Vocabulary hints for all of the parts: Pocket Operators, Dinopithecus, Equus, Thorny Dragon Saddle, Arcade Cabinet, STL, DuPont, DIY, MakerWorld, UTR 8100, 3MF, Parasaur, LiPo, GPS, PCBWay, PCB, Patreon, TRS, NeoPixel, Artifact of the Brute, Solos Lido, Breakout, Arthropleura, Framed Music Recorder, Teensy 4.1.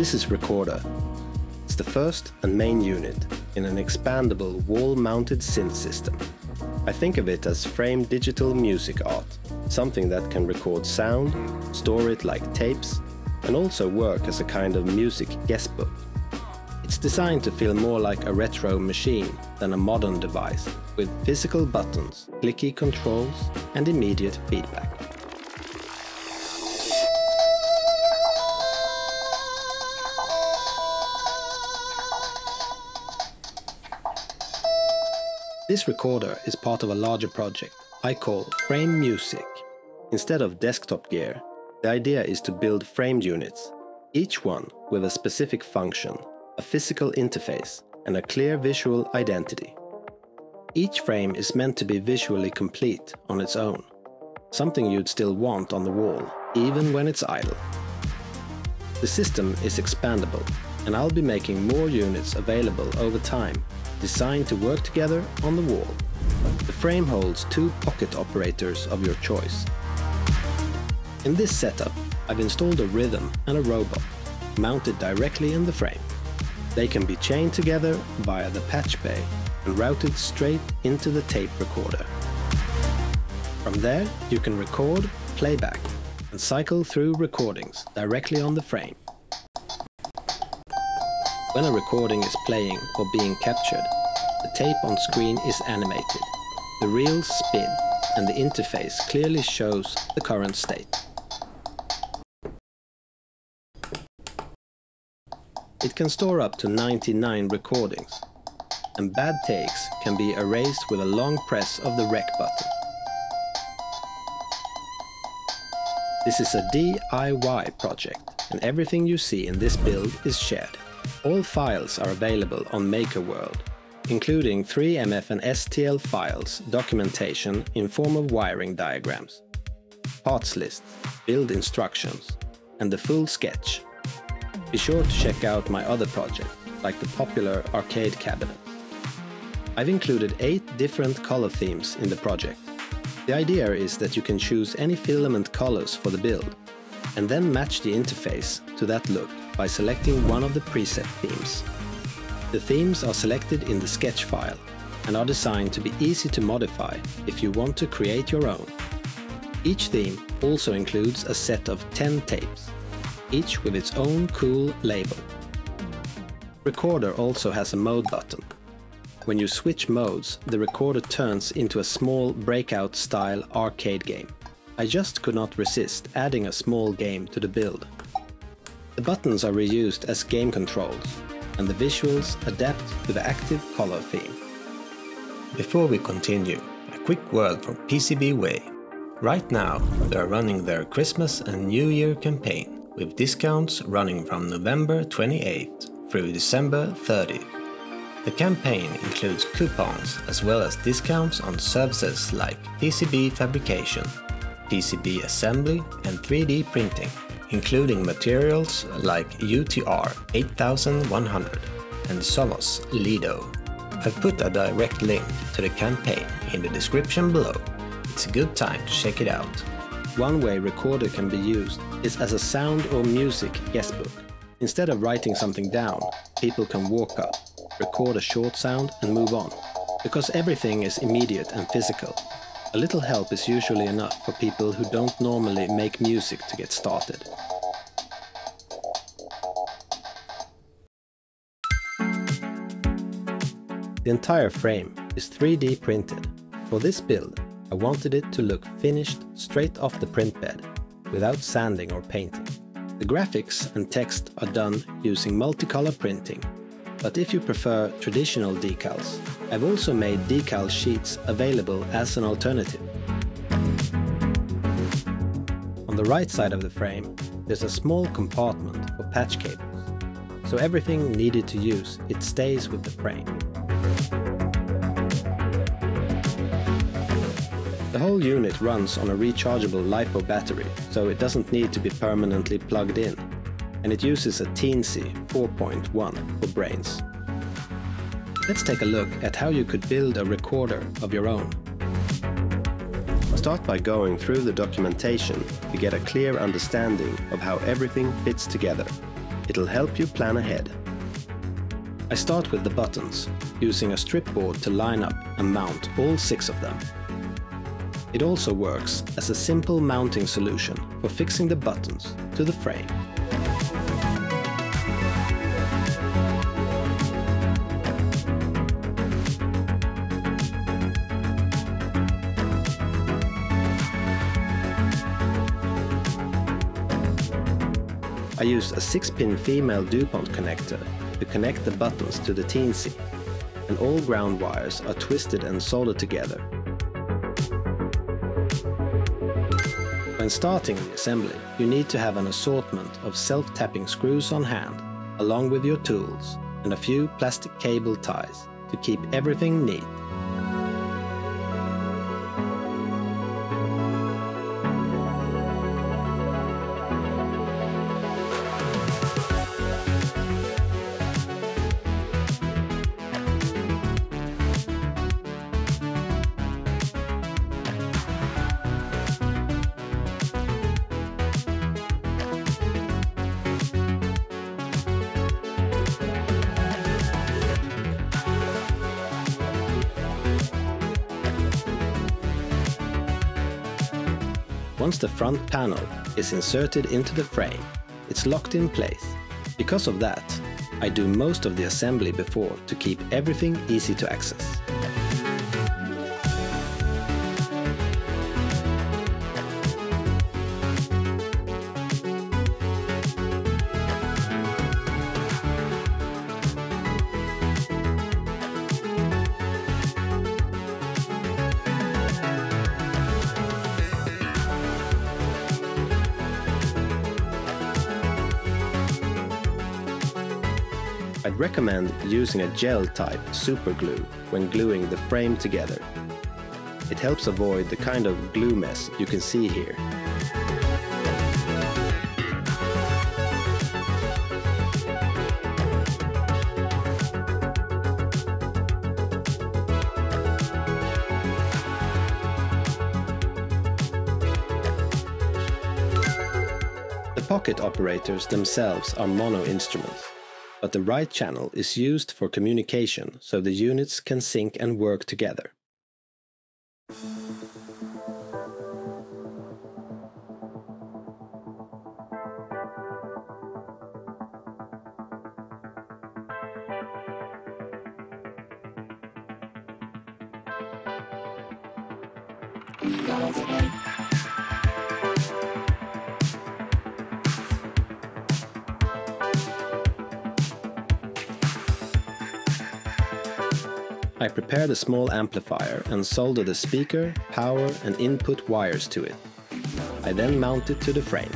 This is Recorder. It's the first and main unit in an expandable wall-mounted synth system. I think of it as framed digital music art, something that can record sound, store it like tapes, and also work as a kind of music guestbook. It's designed to feel more like a retro machine than a modern device, with physical buttons, clicky controls, and immediate feedback. This recorder is part of a larger project I call Framed Music. Instead of desktop gear, the idea is to build framed units, each one with a specific function, a physical interface, and a clear visual identity. Each frame is meant to be visually complete on its own, something you'd still want on the wall, even when it's idle. The system is expandable, and I'll be making more units available over time, designed to work together on the wall. The frame holds two pocket operators of your choice. In this setup, I've installed a rhythm and a robot, mounted directly in the frame. They can be chained together via the patch bay and routed straight into the tape recorder. From there, you can record, playback, and cycle through recordings directly on the frame. When a recording is playing or being captured, the tape on screen is animated, the reels spin, and the interface clearly shows the current state. It can store up to 99 recordings, and bad takes can be erased with a long press of the rec button. This is a DIY project, and everything you see in this build is shared. All files are available on MakerWorld, including 3MF and STL files, documentation in form of wiring diagrams, parts lists, build instructions, and the full sketch. Be sure to check out my other project, like the popular Arcade Cabinet. I've included 8 different color themes in the project. The idea is that you can choose any filament colors for the build, and then match the interface to that look by selecting one of the preset themes. The themes are selected in the sketch file and are designed to be easy to modify if you want to create your own. Each theme also includes a set of 10 tapes, each with its own cool label. Recorder also has a mode button. When you switch modes, the recorder turns into a small Breakout-style arcade game. I just could not resist adding a small game to the build. The buttons are reused as game controls, and the visuals adapt to the active color theme. Before we continue, a quick word from PCBWay. Right now, they are running their Christmas and New Year campaign, with discounts running from November 28th through December 30th. The campaign includes coupons as well as discounts on services like PCB fabrication, PCB assembly, and 3D printing, including materials like UTR 8100 and Solos Lido. I've put a direct link to the campaign in the description below. It's a good time to check it out. One way Recorder can be used is as a sound or music guestbook. Instead of writing something down, people can walk up, record a short sound, and move on, because everything is immediate and physical. A little help is usually enough for people who don't normally make music to get started. The entire frame is 3D printed. For this build, I wanted it to look finished straight off the print bed, without sanding or painting. The graphics and text are done using multicolor printing, but if you prefer traditional decals, I've also made decal sheets available as an alternative. On the right side of the frame, there's a small compartment for patch cables, so everything needed to use it stays with the frame. The whole unit runs on a rechargeable LiPo battery, so it doesn't need to be permanently plugged in. And it uses a Teensy 4.1 for brains. Let's take a look at how you could build a recorder of your own. Start by going through the documentation to get a clear understanding of how everything fits together. It'll help you plan ahead. I start with the buttons, using a strip board to line up and mount all 6 of them. It also works as a simple mounting solution for fixing the buttons to the frame. I used a 6-pin female DuPont connector to connect the buttons to the Teensy, and all ground wires are twisted and soldered together. When starting the assembly, you need to have an assortment of self-tapping screws on hand, along with your tools and a few plastic cable ties to keep everything neat. Once the front panel is inserted into the frame, it's locked in place. Because of that, I do most of the assembly before to keep everything easy to access. I'd recommend using a gel-type superglue when gluing the frame together. It helps avoid the kind of glue mess you can see here. The pocket operators themselves are mono instruments, but the right channel is used for communication so the units can sync and work together. I prepared a small amplifier and soldered the speaker, power and input wires to it. I then mount it to the frame.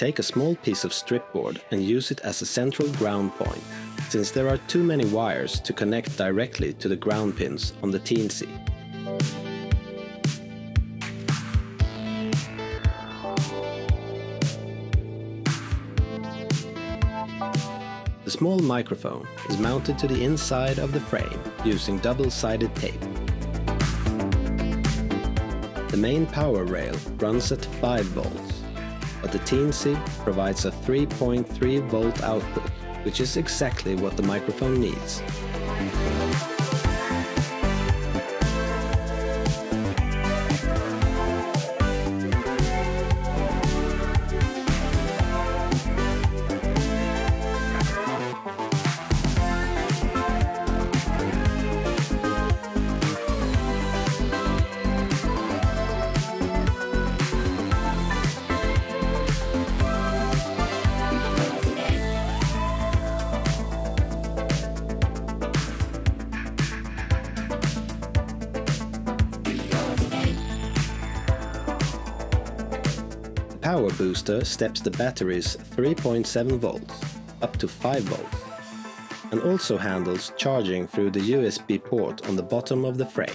Take a small piece of strip board and use it as a central ground point, since there are too many wires to connect directly to the ground pins on the Teensy. The small microphone is mounted to the inside of the frame using double-sided tape. The main power rail runs at 5 volts. But the Teensy provides a 3.3 volt output, which is exactly what the microphone needs. power booster steps the battery's 3.7 volts up to 5 volts and also handles charging through the USB port on the bottom of the frame.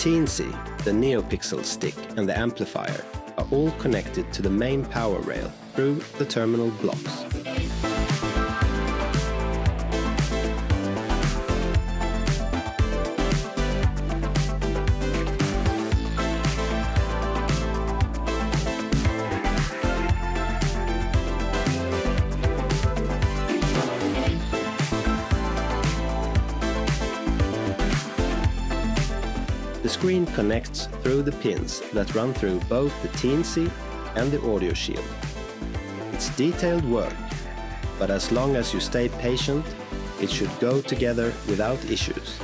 Teensy, the NeoPixel stick and the amplifier are all connected to the main power rail through the terminal blocks. The screen connects through the pins that run through both the Teensy and the audio shield. It's detailed work, but as long as you stay patient, it should go together without issues.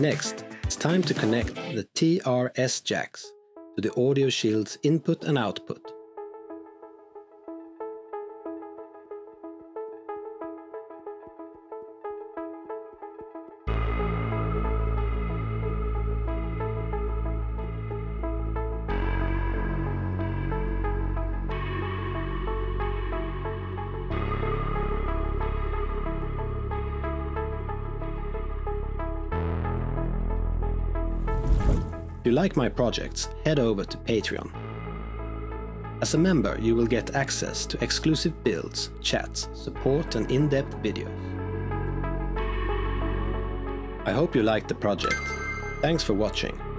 Next, it's time to connect the TRS jacks to the audio shield's input and output. If you like my projects, head over to Patreon. As a member, you will get access to exclusive builds, chats, support and in-depth videos. I hope you liked the project. Thanks for watching.